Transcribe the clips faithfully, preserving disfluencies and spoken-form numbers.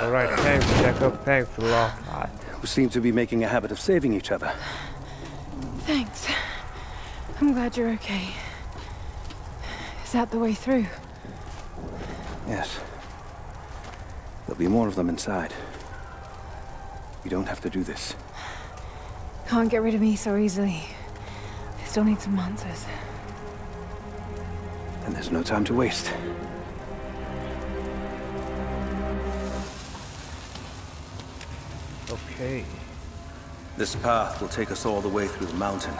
All right, thanks, Jacob. Thanks a lot. We seem to be making a habit of saving each other. Thanks. I'm glad you're okay. Is that the way through? Yes. There'll be more of them inside. You don't have to do this. Can't get rid of me so easily. I still need some answers. And there's no time to waste. Okay. This path will take us all the way through the mountain.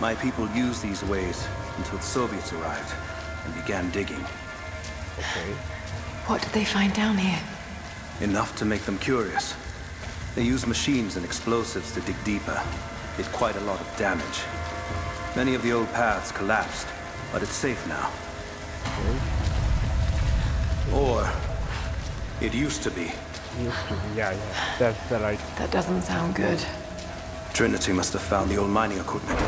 My people used these ways until the Soviets arrived and began digging. Okay. What did they find down here? Enough to make them curious. They used machines and explosives to dig deeper. Did quite a lot of damage. Many of the old paths collapsed, but it's safe now. Okay. Or it used to be. Yeah, yeah, that's the right. That doesn't sound good. Trinity must have found the old mining equipment.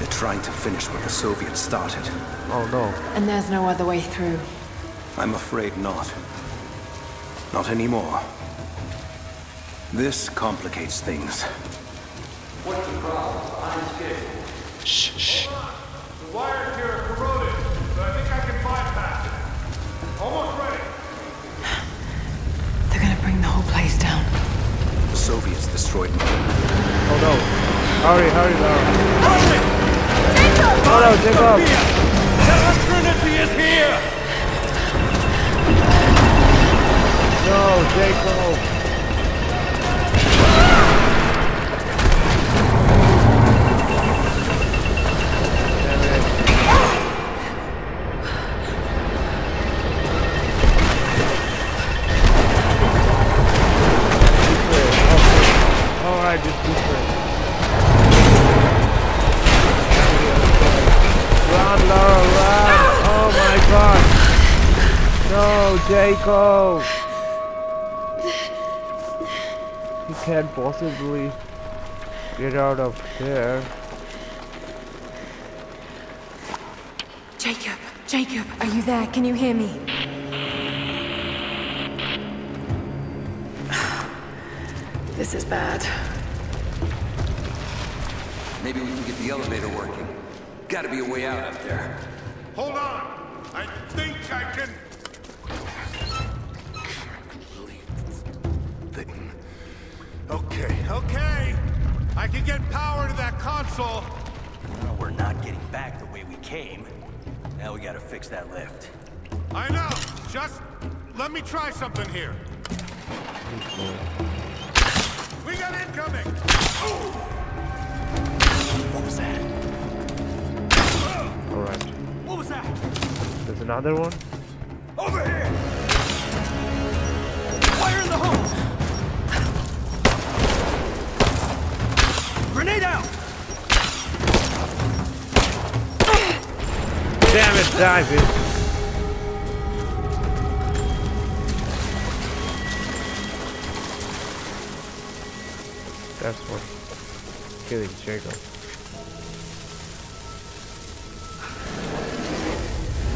They're trying to finish what the Soviets started. Oh no. And there's no other way through. I'm afraid not. Not anymore. This complicates things. What's the problem? I'm scared. Shh, shh. The wires here are corroded, so I think I can bypass it. Almost ready. Place down. The Soviets destroyed me. Oh no. Hurry, hurry, Lara. Help me! Jacob! Oh no, Jacob! Tell us Trinity is here! No, Jacob! Jacob! He can't possibly get out of there. Jacob, Jacob, are you there? Can you hear me? This is bad. Maybe we can get the elevator working. Gotta be a way out up there. Hold on! I think I can... Okay, okay! I can get power to that console! Well, we're not getting back the way we came. Now we gotta fix that lift. I know! Just let me try something here. We got incoming! Ooh. What was that? Alright. What was that? There's another one? Over here! Fire in the hole! Grenade out! Damn it, David! That's what killing Jacob.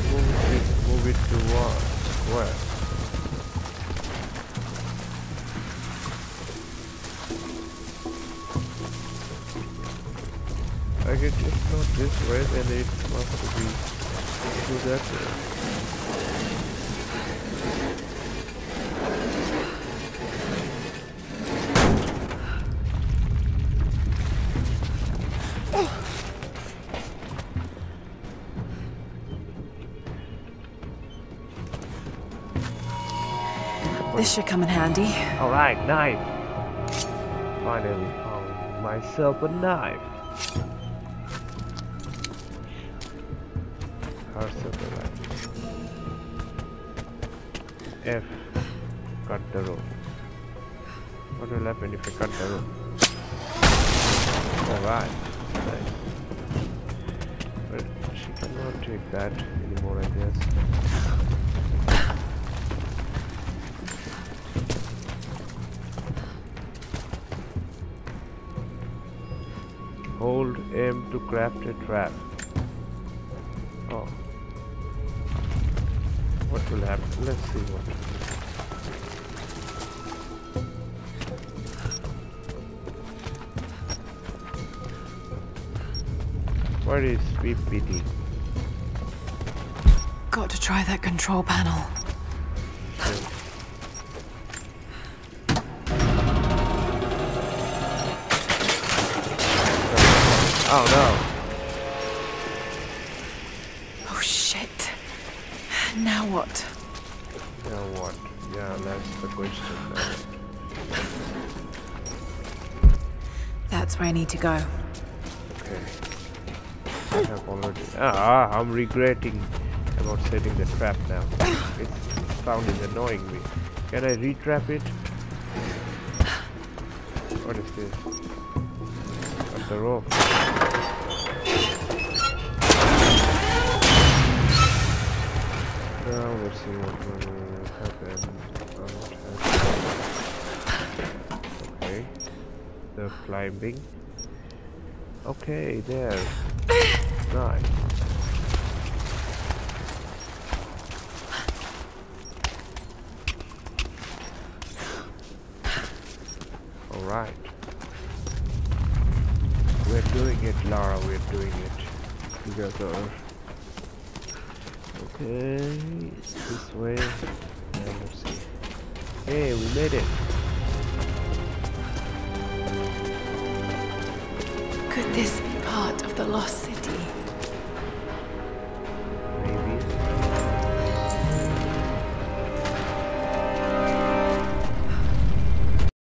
Move it, move it to one square. I can just not this way, and it must be to that way. Oh. This should come in handy. All right, knife. Finally found myself a knife. F, cut the rope. What will happen if I cut the rope? Alright. Right. But she cannot take that anymore, I guess. Hold M to craft a trap. Oh. What will happen? Let's see what. What is sweep pity? Got to try that control panel. Oh no. Oh shit. Now what? Now what? Yeah, that's the question. Now. That's where I need to go. Okay. I have already. Ah, I'm regretting about setting the trap now. Its sound is annoying me. Can I re-trap it? What is this? Cut the rope. Now let's see what will happen. Okay. The climbing. Okay, there. Nice. Alright. We're doing it, Lara, we're doing it. Together. Okay, this way. And let's see. Hey, we made it. Could this be part of the lost city?